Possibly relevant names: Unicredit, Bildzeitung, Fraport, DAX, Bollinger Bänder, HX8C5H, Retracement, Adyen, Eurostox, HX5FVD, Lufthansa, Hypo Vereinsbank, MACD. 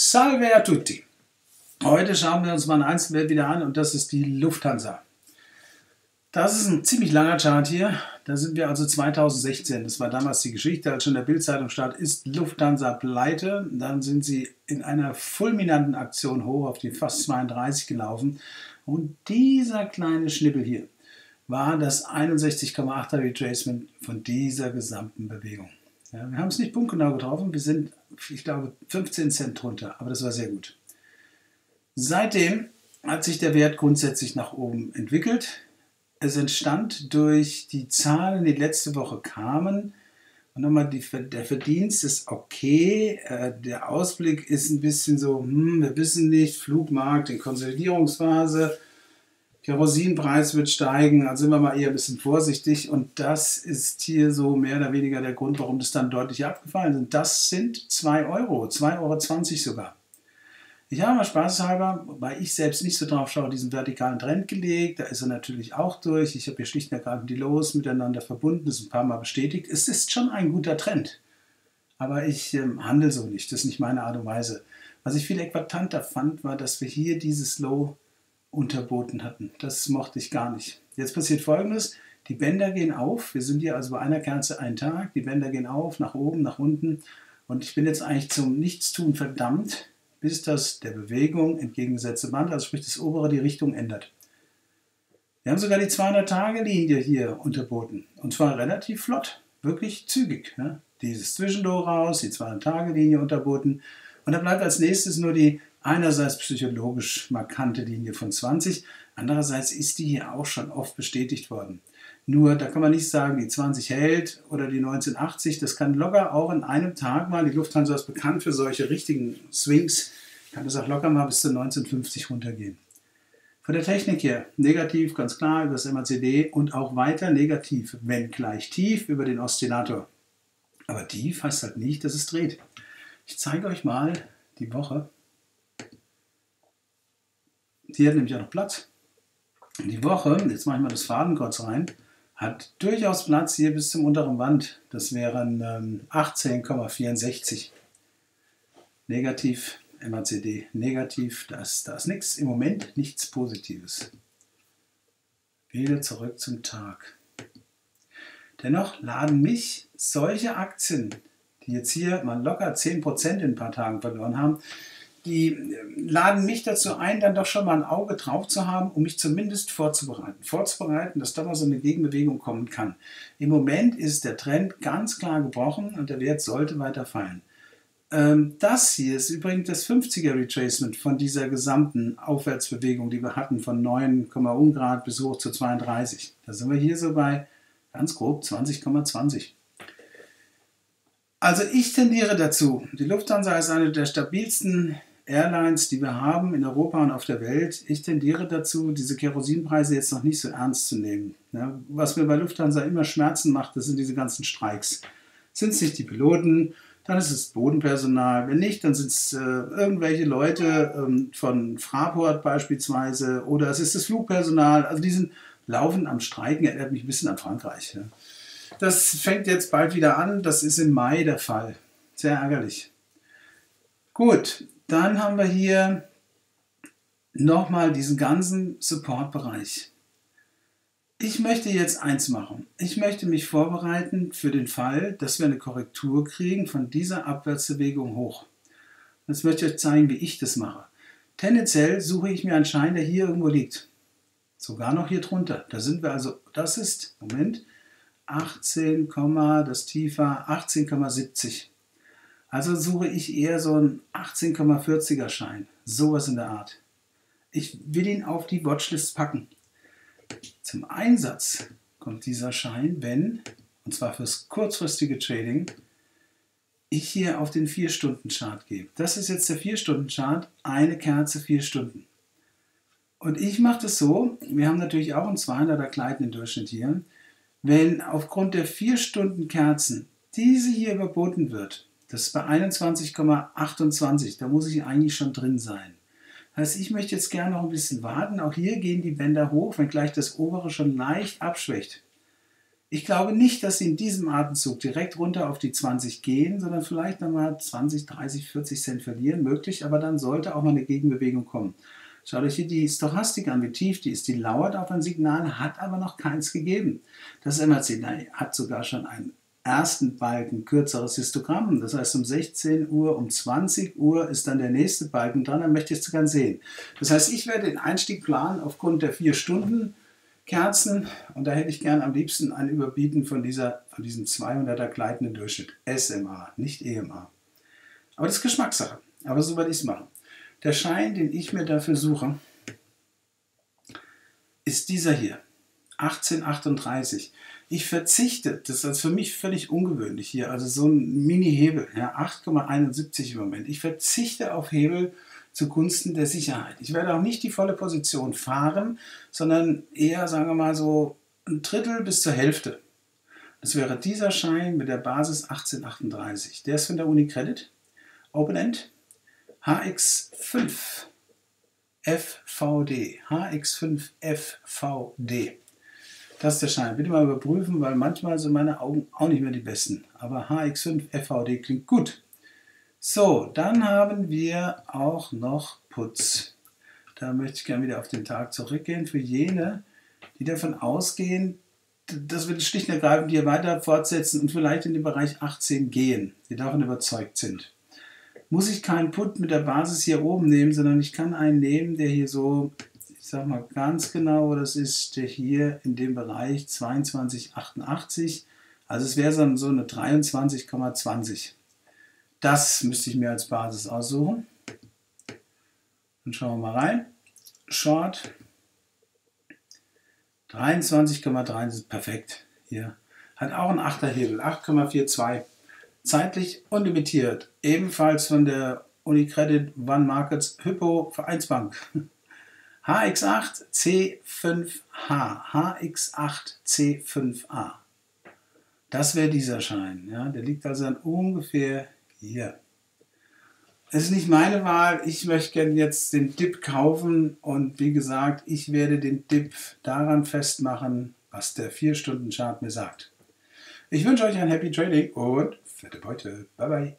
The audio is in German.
Salve a tutti! Heute schauen wir uns mal ein Einzelwert wieder an und das ist die Lufthansa. Das ist ein ziemlich langer Chart hier. Da sind wir also 2016. Das war damals die Geschichte, als schon in der Bildzeitung stand, ist Lufthansa pleite. Dann sind sie in einer fulminanten Aktion hoch auf die fast 32 gelaufen. Und dieser kleine Schnippel hier war das 61,8er Retracement von dieser gesamten Bewegung. Ja, wir haben es nicht punktgenau getroffen. Wir sind, ich glaube, 15 Cent drunter. Aber das war sehr gut. Seitdem hat sich der Wert grundsätzlich nach oben entwickelt. Es entstand durch die Zahlen, die letzte Woche kamen. Und nochmal, der Verdienst ist okay. Der Ausblick ist ein bisschen so, wir wissen nicht, Flugmarkt in Konsolidierungsphase, Kerosinpreis wird steigen, also sind wir mal eher ein bisschen vorsichtig. Und das ist hier so mehr oder weniger der Grund, warum das dann deutlich abgefallen ist. Das sind 2 Euro, 2,20 Euro sogar. Ich habe mal spaßhalber, weil ich selbst nicht so drauf schaue, diesen vertikalen Trend gelegt. Da ist er natürlich auch durch. Ich habe hier schlicht und ergreifend die Lows miteinander verbunden. Das ist ein paar Mal bestätigt. Es ist schon ein guter Trend. Aber ich handle so nicht. Das ist nicht meine Art und Weise. Was ich viel eklatanter fand, war, dass wir hier dieses Low unterboten hatten. Das mochte ich gar nicht. Jetzt passiert Folgendes. Die Bänder gehen auf. Wir sind hier also bei einer Kerze einen Tag. Die Bänder gehen auf, nach oben, nach unten. Und ich bin jetzt eigentlich zum Nichtstun verdammt, bis das der Bewegung entgegengesetzte Band, also sprich das obere, die Richtung ändert. Wir haben sogar die 200-Tage-Linie hier unterboten. Und zwar relativ flott, wirklich zügig. Ne? Dieses Zwischenlow raus, die 200-Tage-Linie unterboten. Und da bleibt als nächstes nur die einerseits psychologisch markante Linie von 20, andererseits ist die hier auch schon oft bestätigt worden. Nur, da kann man nicht sagen, die 20 hält oder die 1980, das kann locker auch in einem Tag mal, die Lufthansa ist bekannt für solche richtigen Swings, kann das auch locker mal bis zu 1950 runtergehen. Von der Technik her, negativ, ganz klar, über das MACD und auch weiter negativ, wenn gleich tief, über den Oszillator. Aber tief heißt halt nicht, dass es dreht. Ich zeige euch mal die Woche. Die hat nämlich auch noch Platz. Die Woche, jetzt mache ich mal das Fadenkreuz rein, hat durchaus Platz hier bis zum unteren Band. Das wären 18,64. Negativ, MACD, negativ, da ist nichts. Im Moment nichts Positives. Wieder zurück zum Tag. Dennoch laden mich solche Aktien, die jetzt hier mal locker 10% in ein paar Tagen verloren haben, die laden mich dazu ein, dann doch schon mal ein Auge drauf zu haben, um mich zumindest vorzubereiten. Vorzubereiten, dass da mal so eine Gegenbewegung kommen kann. Im Moment ist der Trend ganz klar gebrochen und der Wert sollte weiter fallen. Das hier ist übrigens das 50er Retracement von dieser gesamten Aufwärtsbewegung, die wir hatten, von 9,1 Grad bis hoch zu 32. Da sind wir hier so bei ganz grob 20,20. Also ich tendiere dazu, die Lufthansa ist eine der stabilsten Airlines, die wir haben in Europa und auf der Welt. Ich tendiere dazu, diese Kerosinpreise jetzt noch nicht so ernst zu nehmen. Ja, was mir bei Lufthansa immer Schmerzen macht, das sind diese ganzen Streiks. Sind es nicht die Piloten, dann ist es Bodenpersonal. Wenn nicht, dann sind es irgendwelche Leute von Fraport beispielsweise oder es ist das Flugpersonal. Also die sind laufend am Streiken, erinnert mich ein bisschen an Frankreich. Ja. Das fängt jetzt bald wieder an. Das ist im Mai der Fall. Sehr ärgerlich. Gut, dann haben wir hier nochmal diesen ganzen Supportbereich. Ich möchte jetzt eins machen. Ich möchte mich vorbereiten für den Fall, dass wir eine Korrektur kriegen von dieser Abwärtsbewegung hoch. Jetzt möchte ich euch zeigen, wie ich das mache. Tendenziell suche ich mir einen Schein, der hier irgendwo liegt. Sogar noch hier drunter. Da sind wir also, das ist, Moment, 18, das Tief war 18,70. Also suche ich eher so einen 18,40er Schein. Sowas in der Art. Ich will ihn auf die Watchlist packen. Zum Einsatz kommt dieser Schein, wenn, und zwar fürs kurzfristige Trading, ich hier auf den 4-Stunden-Chart gehe. Das ist jetzt der 4-Stunden-Chart, eine Kerze 4 Stunden. Und ich mache das so, wir haben natürlich auch einen 200er gleitenden Durchschnitt hier. Wenn aufgrund der 4-Stunden-Kerzen diese hier überboten wird, das ist bei 21,28, da muss ich eigentlich schon drin sein. Das heißt, ich möchte jetzt gerne noch ein bisschen warten. Auch hier gehen die Bänder hoch, wenngleich das obere schon leicht abschwächt. Ich glaube nicht, dass sie in diesem Atemzug direkt runter auf die 20 gehen, sondern vielleicht nochmal 20, 30, 40 Cent verlieren, möglich, aber dann sollte auch mal eine Gegenbewegung kommen. Schaut euch hier die Stochastik an, wie tief die ist. Die lauert auf ein Signal, hat aber noch keins gegeben. Das MACD hat sogar schon einen ersten Balken, kürzeres Histogramm. Das heißt, um 16 Uhr, um 20 Uhr ist dann der nächste Balken dran, dann möchte ich es sogar sehen. Das heißt, ich werde den Einstieg planen aufgrund der 4 Stunden. Kerzen, und da hätte ich gern am liebsten ein Überbieten von diesem 200er gleitenden Durchschnitt. SMA, nicht EMA. Aber das ist Geschmackssache. Aber so werde ich es machen. Der Schein, den ich mir dafür suche, ist dieser hier. 1838. Ich verzichte, das ist für mich völlig ungewöhnlich hier, also so ein Mini-Hebel, ja, 8,71 im Moment. Ich verzichte auf Hebel zugunsten der Sicherheit. Ich werde auch nicht die volle Position fahren, sondern eher, sagen wir mal, so ein Drittel bis zur Hälfte. Das wäre dieser Schein mit der Basis 1838. Der ist von der Unicredit, Open End, HX5FVD. HX5FVD. Das ist der Schein. Bitte mal überprüfen, weil manchmal sind meine Augen auch nicht mehr die besten. Aber HX5FVD klingt gut. So, dann haben wir auch noch Putz. Da möchte ich gerne wieder auf den Tag zurückgehen. Für jene, die davon ausgehen, dass wir schlicht und ergreifend hier weiter fortsetzen und vielleicht in den Bereich 18 gehen, die davon überzeugt sind, muss ich keinen Put mit der Basis hier oben nehmen, sondern ich kann einen nehmen, der hier so, ich sag mal ganz genau, das ist der hier in dem Bereich 22,88. Also es wäre so eine 23,20. Das müsste ich mir als Basis aussuchen. Dann schauen wir mal rein. Short. 23,3 ist perfekt. Hier hat auch ein 8er Hebel. 8,42. Zeitlich unlimitiert. Ebenfalls von der Unicredit One Markets Hypo Vereinsbank. HX8C5H. HX8C5A. Das wäre dieser Schein. Ja, der liegt also dann ungefähr hier. Es ist nicht meine Wahl. Ich möchte gerne jetzt den Dip kaufen. Und wie gesagt, ich werde den Dip daran festmachen, was der 4-Stunden-Chart mir sagt. Ich wünsche euch ein Happy Trading und fette Beute. Bye, bye.